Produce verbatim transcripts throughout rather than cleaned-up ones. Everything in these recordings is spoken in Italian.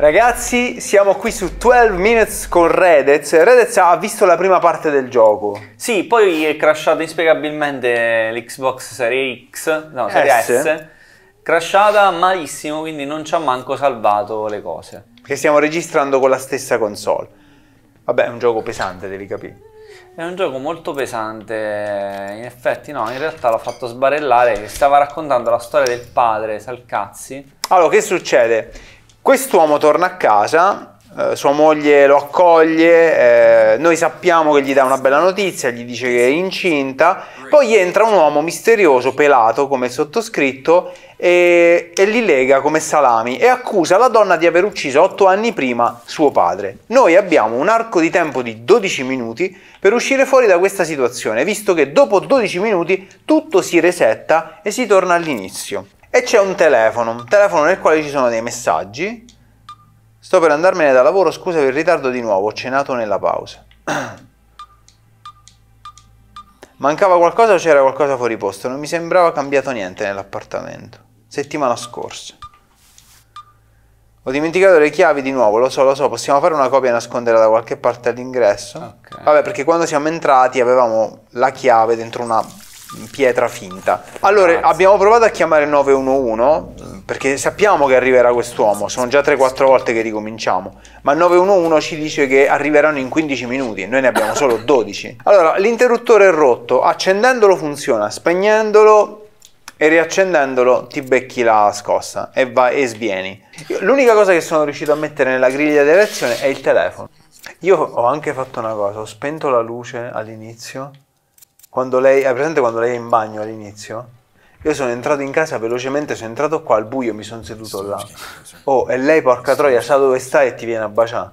Ragazzi, siamo qui su twelve minutes con Redez. Redez ha visto la prima parte del gioco. Sì, poi è crashato inspiegabilmente l'Xbox serie X, no, serie S. S. Crashata malissimo, quindi non ci ha manco salvato le cose. Perché stiamo registrando con la stessa console. Vabbè, è un gioco pesante, devi capire. È un gioco molto pesante, in effetti no, in realtà l'ho fatto sbarellare, stava raccontando la storia del padre, Salcazzi. Allora, che succede? Quest'uomo torna a casa, eh, sua moglie lo accoglie, eh, noi sappiamo che gli dà una bella notizia, gli dice che è incinta, poi entra un uomo misterioso, pelato come sottoscritto, e, e li lega come salami e accusa la donna di aver ucciso otto anni prima suo padre. Noi abbiamo un arco di tempo di dodici minuti per uscire fuori da questa situazione, visto che dopo dodici minuti tutto si resetta e si torna all'inizio. E c'è un telefono, un telefono nel quale ci sono dei messaggi. Sto per andarmene da lavoro, scusa per il ritardo di nuovo, ho cenato nella pausa. Mancava qualcosa o c'era qualcosa fuori posto? Non mi sembrava cambiato niente nell'appartamento. Settimana scorsa. Ho dimenticato le chiavi di nuovo, lo so, lo so, possiamo fare una copia e nasconderla da qualche parte all'ingresso? Okay. Vabbè, perché quando siamo entrati avevamo la chiave dentro una... pietra finta. Allora, grazie. Abbiamo provato a chiamare il nove uno uno perché sappiamo che arriverà quest'uomo. Sono già tre quattro volte che ricominciamo. Ma il nove uno uno ci dice che arriveranno in quindici minuti e noi ne abbiamo solo dodici. Allora, l'interruttore è rotto. Accendendolo funziona, spegnendolo e riaccendendolo ti becchi la scossa e vai e svieni. L'unica cosa che sono riuscito a mettere nella griglia di reazione è il telefono. Io ho anche fatto una cosa, ho spento la luce all'inizio. Quando lei, è presente quando lei è in bagno all'inizio? Io sono entrato in casa velocemente, sono entrato qua al buio, mi sono seduto là. Oh, e lei porca troia sa dove stai e ti viene a baciare.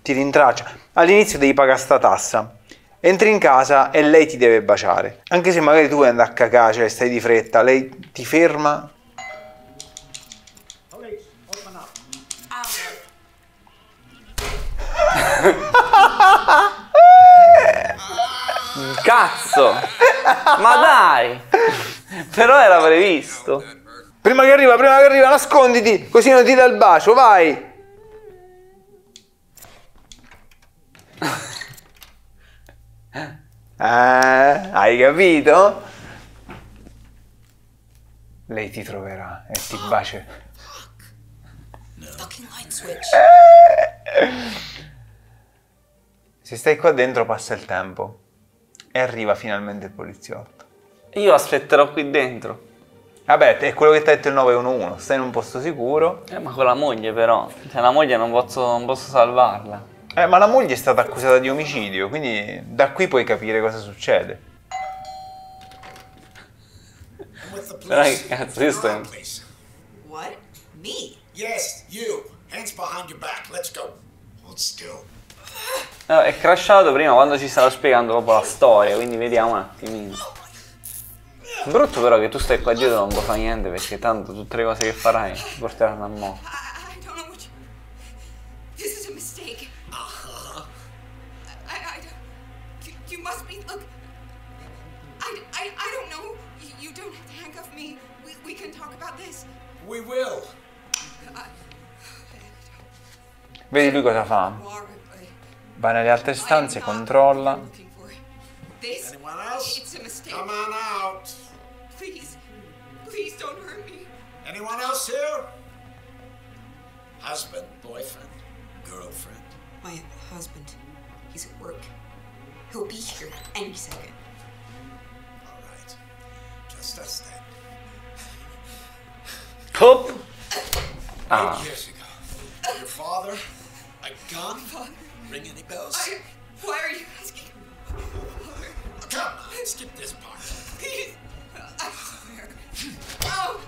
Ti rintraccia. All'inizio devi pagare sta tassa. Entri in casa e lei ti deve baciare. Anche se magari tu vuoi andare a cacà, cioè stai di fretta, lei ti ferma. Cazzo! Ma dai! Però era previsto. Prima che arriva, prima che arriva, nasconditi, così non ti dà il bacio, vai! Eh, hai capito? Lei ti troverà e ti bacia. Se stai qua dentro passa il tempo. E arriva finalmente il poliziotto. Io aspetterò qui dentro. Vabbè, è quello che ti ha detto il nove uno uno. Stai in un posto sicuro. Eh, ma con la moglie però. Cioè, la moglie non posso, non posso salvarla. Eh, ma la moglie è stata accusata di omicidio, quindi da qui puoi capire cosa succede. Però che cazzo, io sto in... What? Me? Yes, you. Hands behind your back. Let's go. Hold still. No, è crashato prima quando ci stava spiegando proprio la storia, quindi vediamo un attimino. Brutto però che tu stai qua dietro non puoi fare niente perché tanto tutte le cose che farai ti porteranno a morte. Vedi lui cosa fa? Va nelle altre stanze, controlla. Top! Ah. Ring any bells? I, why are you asking? Come on, skip this part. Please. I swear. Oh.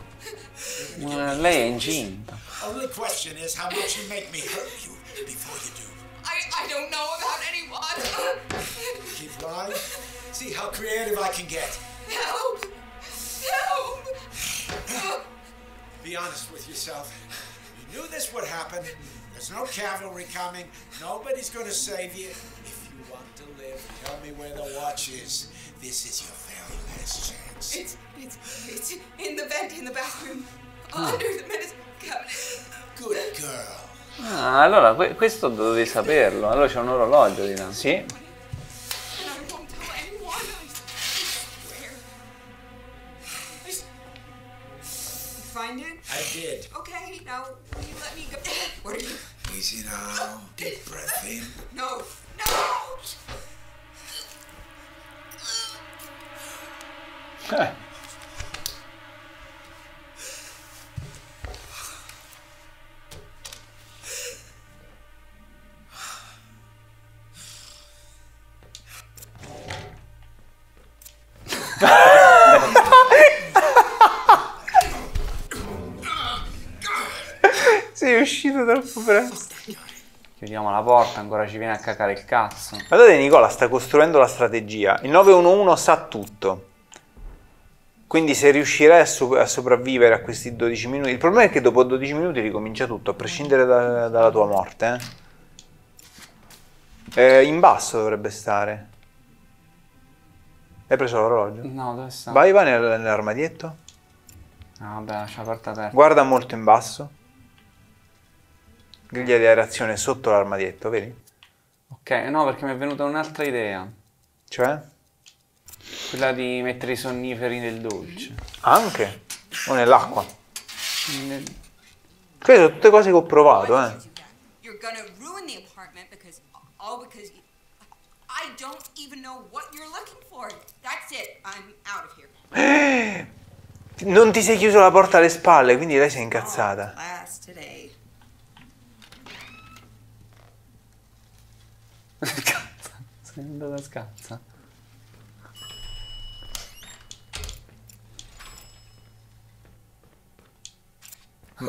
Ma lei è incinta. Only question is how much you make me hurt you before you do. I I don't know about anyone. Keep lying. See how creative I can get. Help! Help! Be honest with yourself. You knew this would happen. There's no cavalry coming. Nobody's going to save you. If you want to live, tell me where the watch is. This is your very last chance. It's it's it's in the vent in the bathroom, under the medicine cabinet. Good girl. Ah, allora que questo dovevi saperlo. Allora c'è un orologio di là. Sì. Easy now. Deep breath in. No, no. Eh. Sei uscito dal poveraccio. Chiudiamo la porta, ancora ci viene a cacare il cazzo. Guardate, Nicola sta costruendo la strategia. Il nove uno uno sa tutto. Quindi se riuscirai a, so a sopravvivere a questi dodici minuti... Il problema è che dopo dodici minuti ricomincia tutto, a prescindere da dalla tua morte. Eh. Eh, in basso dovrebbe stare. Hai preso l'orologio? No, dove sta? Vai, vai nel nell'armadietto. Ah, vabbè, lascia la porta aperta. Guarda molto in basso. Griglia di aerazione sotto l'armadietto, vedi? Ok, no, perché mi è venuta un'altra idea. Cioè? Quella di mettere i sonniferi nel dolce. Anche? O nell'acqua? Nel... Queste sono tutte cose che ho provato, eh. Eh! Non ti sei chiuso la porta alle spalle, quindi lei si è incazzata. Scazza, sei andata scazza. Ma...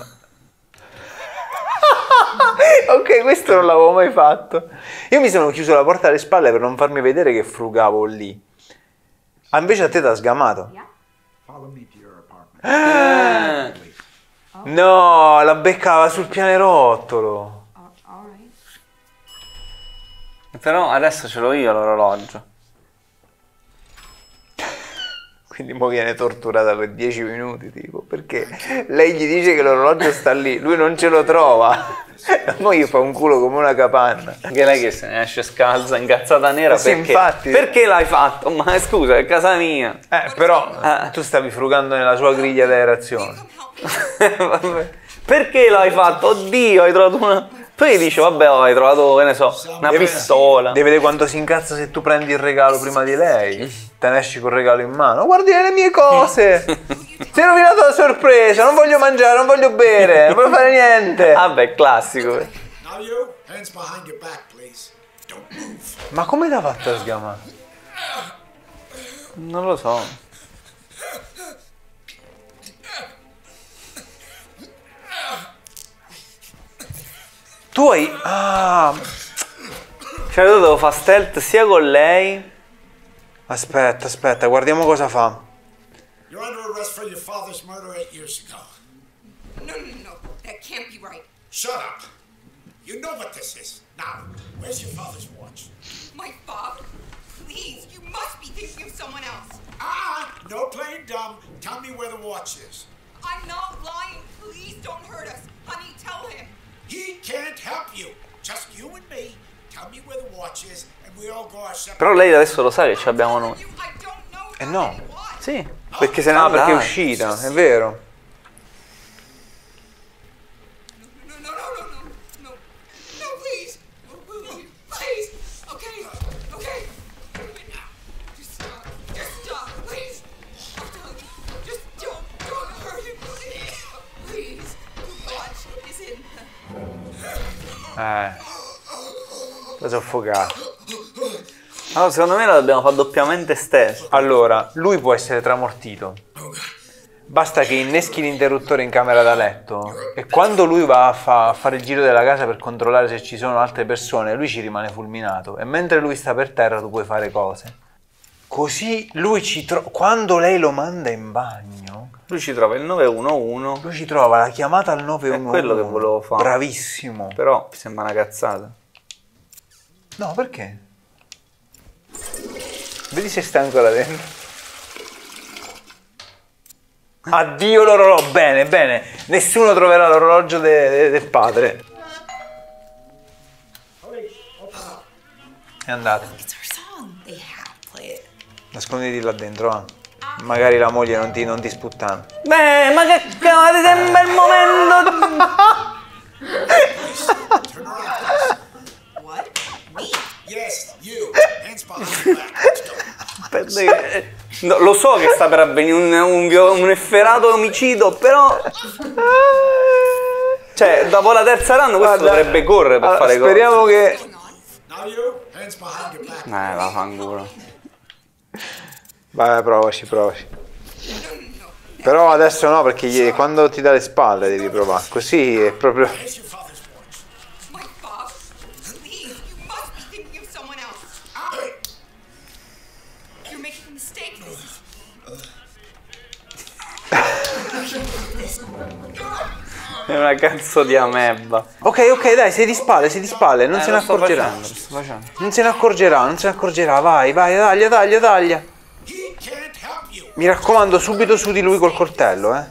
ok, questo non l'avevo mai fatto. Io mi sono chiuso la porta alle spalle per non farmi vedere che frugavo lì. Ah, invece a te t'ha sgamato. Ah, no, la beccava sul pianerottolo. Però adesso ce l'ho io l'orologio. Quindi mo viene torturata per dieci minuti, tipo, perché lei gli dice che l'orologio sta lì, lui non ce lo trova. Mo gli fa un culo come una capanna. Anche lei che se ne esce scalza, incazzata nera, eh sì, perché? Infatti. Perché l'hai fatto? Ma scusa, è casa mia. Eh, però eh. tu stavi frugando nella sua griglia d'aerazione. Perché l'hai fatto? Oddio, hai trovato una... Poi gli dice, vabbè, oh, hai trovato, che ne so, una deve, pistola. Deve vedere quanto si incazza se tu prendi il regalo prima di lei. Te ne esci col regalo in mano. Guardi le mie cose. Ti hai rovinato la sorpresa. Non voglio mangiare, non voglio bere, non voglio fare niente. Vabbè, ah, classico. Ma come l'ha fatta a sgamare? Non lo so. Tu hai... Ah. Cioè io devo fare stealth sia con lei. Aspetta, aspetta, guardiamo cosa fa. You're under arrest for your father's murder eight years ago. No, no, no, that can't be right. Shut up. You know what this is. Now, where's your father's watch? My father? Please, you must be thinking of someone else. Ah, no playing dumb. Tell me where the watch is. I'm not lying. Please don't hurt us. Honey, tell him. Però lei adesso lo sa che ci abbiamo noi. Eh no. Sì. Perché se no, ah, perché è uscita, è vero. Eh, la soffocata. Allora, secondo me la dobbiamo fare doppiamente stessa. Allora, lui può essere tramortito. Basta che inneschi l'interruttore in camera da letto e quando lui va a, fa a fare il giro della casa per controllare se ci sono altre persone, lui ci rimane fulminato. E mentre lui sta per terra tu puoi fare cose. Così lui ci trova... Quando lei lo manda in bagno... Lui ci trova il nove uno uno. Lui ci trova la chiamata al nove uno uno. È quello che volevo fare. Bravissimo. Però mi sembra una cazzata. No, perché? Vedi se sta ancora dentro. Addio l'orologio. Bene, bene. Nessuno troverà l'orologio de de del padre. È andata. Nasconditi là dentro, ah. Magari la moglie non ti, non ti sputtana. Beh, ma che cavolo, sembra il momento. No, lo so che sta per avvenire un, un, un efferato omicidio, però... Cioè, dopo la terza run questo guarda, dovrebbe correre per allora, fare cose. Speriamo che... Eh, va fanculo. Vabbè, provaci, provaci. Però adesso no, perché gli, quando ti dà le spalle devi provare. Così è proprio... È una cazzo di amebba. Ok, ok, dai, sei di spalle, sei di spalle, non eh, se ne accorgerà. Non se ne accorgerà, non se ne accorgerà, vai, vai, taglia, taglia, taglia. Mi raccomando, subito su di lui col coltello, eh.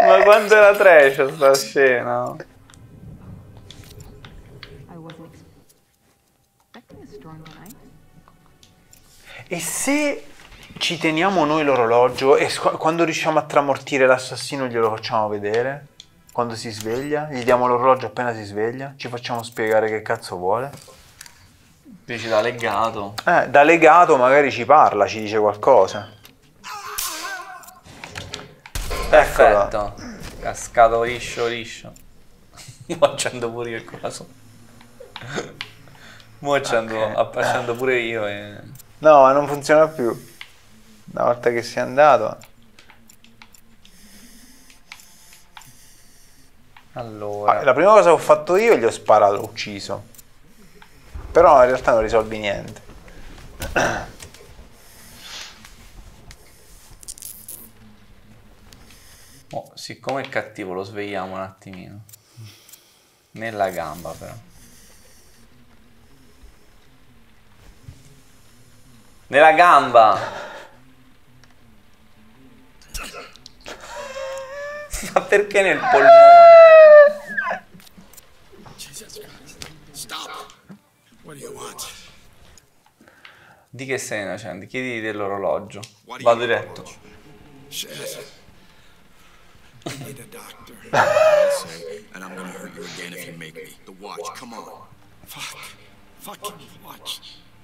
Ma quanto era trash sta scena. E se ci teniamo noi l'orologio e quando riusciamo a tramortire l'assassino glielo facciamo vedere? Quando si sveglia? Gli diamo l'orologio appena si sveglia? Ci facciamo spiegare che cazzo vuole? Dici da legato. Eh, da legato magari ci parla, ci dice qualcosa. Perfetto. Eccola. Cascato liscio liscio. Mo accendo pure io il coso. Mo accendo, okay. Accendo pure io e... No, ma non funziona più. Una volta che sei andato. Allora. La prima cosa che ho fatto io gli ho sparato, ucciso. Però in realtà non risolvi niente. Oh, siccome è cattivo lo svegliamo un attimino. Nella gamba però. Nella gamba! Ma perché nel polmone? Di che sei innocente? Chiedi dell'orologio. Vado diretto.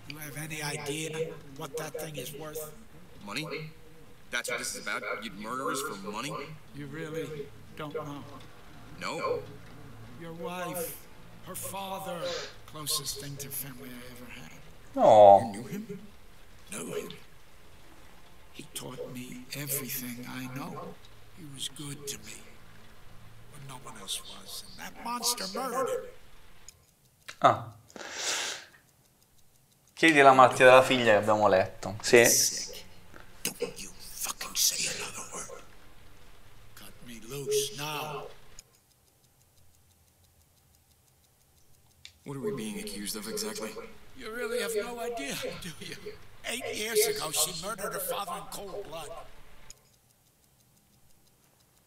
Do you have any idea what that thing is worth? Money? That's what this is about? You'd murder us for money? You really don't know. No? Your wife, her father, closest thing to family I ever had. No. You knew him? Knew him. He taught me everything I know. He was good to me when no one else was. And that monster murdered him. Ah. Chiedi la malattia della figlia che abbiamo letto. Sì.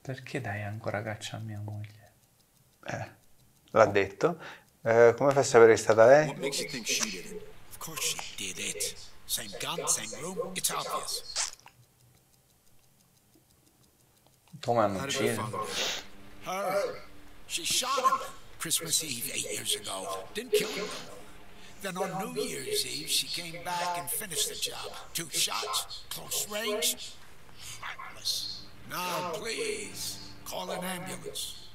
Perché dai ancora caccia a mia moglie? Eh, l'ha detto. Eh, come fai a sapere che è stata lei? Of course she did it. Same gun, same room, it's obvious. Come hanno ucciso? Her. She shot him Christmas Eve eight years ago. Didn't kill him. Then on New Year's Eve she came back and finished the job. Two shots, close range. Heartless. Now please call an ambulance.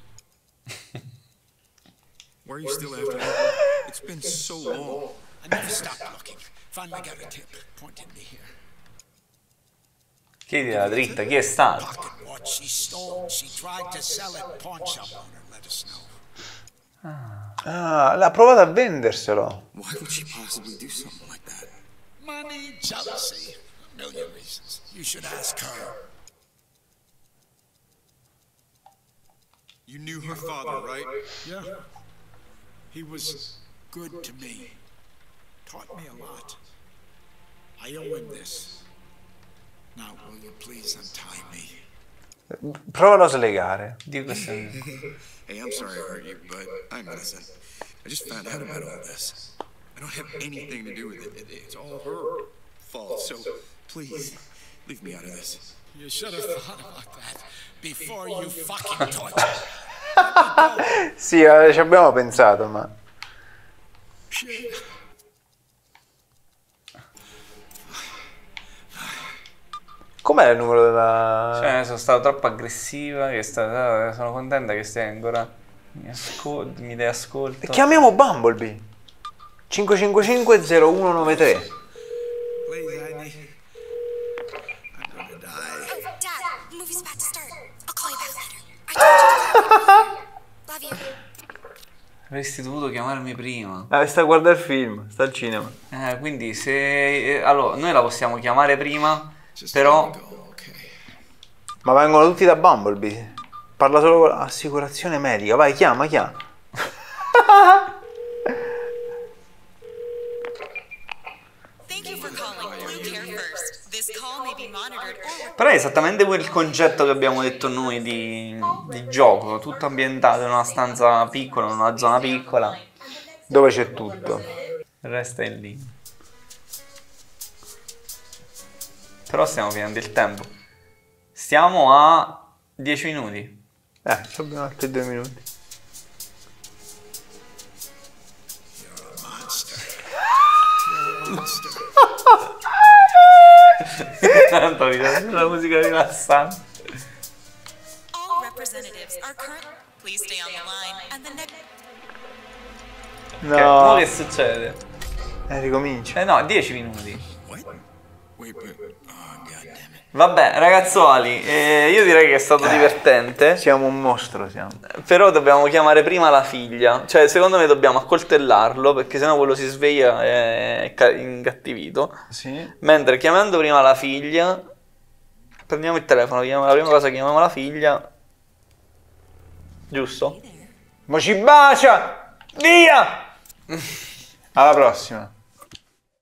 Where are you still after her? It's been so long. Chiedi la dritta, chi è stato? Ah, ah l'ha provato a venderselo. You knew her father, right? Yeah. He was good to me. Taught me a lot. I owe him this. Now, will you please untie me? Provalo a slegare. Dio questo. Hey, I'm sorry to hurt you, but I'm innocent. I just found out about all this. I don't have anything to do with it. It's all her fault. So please leave me out of this. You should have thought about that before you fucking touched. Sì, ci abbiamo pensato, ma com'è il numero della... Cioè, sono stata troppo aggressiva, che stata... sono contenta che stai ancora... Mi, ascol... Mi dai ascolto. E chiamiamo Bumblebee. cinque cinque cinque zero uno nove tre. Avresti dovuto chiamarmi prima. Ah, sta a guardare il film, sta al cinema. Eh, quindi se... Allora, noi la possiamo chiamare prima... Però... Ma vengono tutti da Bumblebee. Parla solo con l'assicurazione medica. Vai, chiama, chiama. Però è esattamente quel concetto che abbiamo detto noi di, di gioco. Tutto ambientato in una stanza piccola, in una zona piccola, dove c'è tutto. Il resto è lì. Però stiamo finendo il tempo. Stiamo a dieci minuti. Eh, abbiamo altri due minuti. You're a monster. You're a monster. Tanto mi piace la musica rilassante. No. Okay, ma che succede? Eh, ricomincia. Eh no, dieci minuti. Vabbè ragazzuoli, eh, io direi che è stato divertente. Siamo un mostro, siamo. Però dobbiamo chiamare prima la figlia. Cioè secondo me dobbiamo accoltellarlo, perché sennò quello si sveglia e è ingattivito. Sì. Mentre chiamando prima la figlia, prendiamo il telefono, chiamiamo, la prima cosa chiamiamo la figlia. Giusto? Ma ci bacia! Via! Alla prossima.